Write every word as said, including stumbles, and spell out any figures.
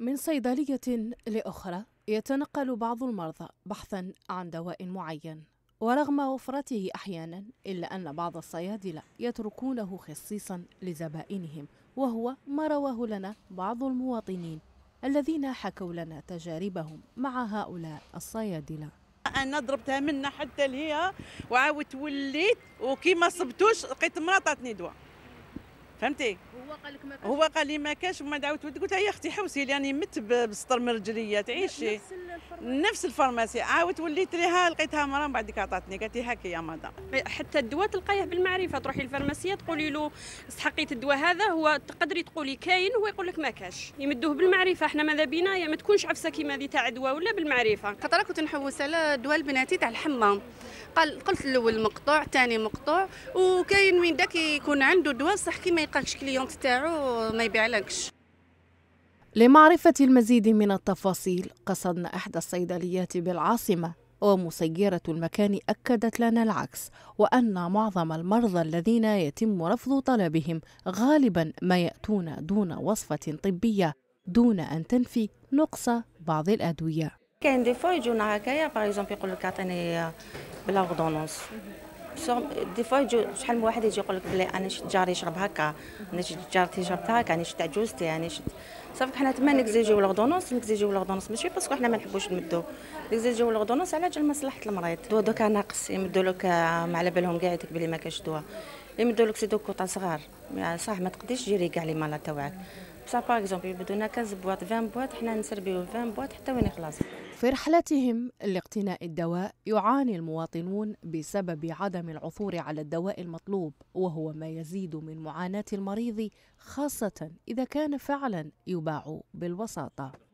من صيدلية لأخرى يتنقل بعض المرضى بحثا عن دواء معين، ورغم وفرته أحيانا إلا أن بعض الصيادلة يتركونه خصيصا لزبائنهم، وهو ما رواه لنا بعض المواطنين الذين حكوا لنا تجاربهم مع هؤلاء الصيادلة. أنا ضربتها منها حتى ليها وعاودت وليت، وكي ما صبتوش لقيت مرا عطاتني دواء، فهمتي؟ هو قال لك ما كاش؟ هو قال لي ما كاش، وما دعوت ولد قلت لها يا اختي حوسي لاني مت بسطر من رجليا، تعيشي نفس الفرماسي، نفس الفرماسي. عاودت وليت ليها لقيتها مرا من بعد ديك عطاتني، قالت لي هاكي يا مدام. حتى الدواء تلقايه بالمعرفه، تروحي للفرماسيه تقولي له استحقيت الدواء هذا، هو تقدري تقولي كاين، هو يقول لك ما كاش، يمدوه بالمعرفه. احنا ماذا بينا يا ما تكونش عفسه كيما هذه تاع دواء ولا بالمعرفه. خاطر كنت نحوس على دواء البناتي تاع الحمام، قال قلت الاول مقطوع ثاني مقطوع، وكاين وين داك يكون عنده دواء صح كي ما يلقاكش كليونت تاعو ما يبيعلكش. لمعرفة المزيد من التفاصيل قصدنا إحدى الصيدليات بالعاصمة، ومسيرة المكان أكدت لنا العكس، وأن معظم المرضى الذين يتم رفض طلبهم غالبا ما يأتون دون وصفة طبية، دون أن تنفي نقص بعض الأدوية. كاين دي فوا يجونا هكايا باغ اكزومبل يقول لك عطيني بلا غدونونس، دي فوا يجي شحال من واحد يجي يقول لك بلي انا شفت جاري يشرب هكا، انا شفت جارتي شربتها هكا، انا شفت عجوزتي، انا شفت صافي. حنا تما نكزيجيو لغدونونس، نكزيجيو لغدونونس ماشي باسكو حنا ما نحبوش نمدو، نكزيجيو لغدونونس على جال مصلحه المريض. دوا دوكا ناقص يمدو لك، ما على بالهم كاع يدك بلي ما كاش دوا، يمدو لك سي دو كوطا صغار صح، ما تقديش تجيري كاع لي مالا تاعك. صافي باغ اكزومبل يبدونا كاز بواط عشرين بواط، حنا نسربيو عشرين بواط حتى وين يخلص. في رحلتهم لاقتناء الدواء يعاني المواطنون بسبب عدم العثور على الدواء المطلوب، وهو ما يزيد من معاناة المريض، خاصة إذا كان فعلا يباع بالوساطة.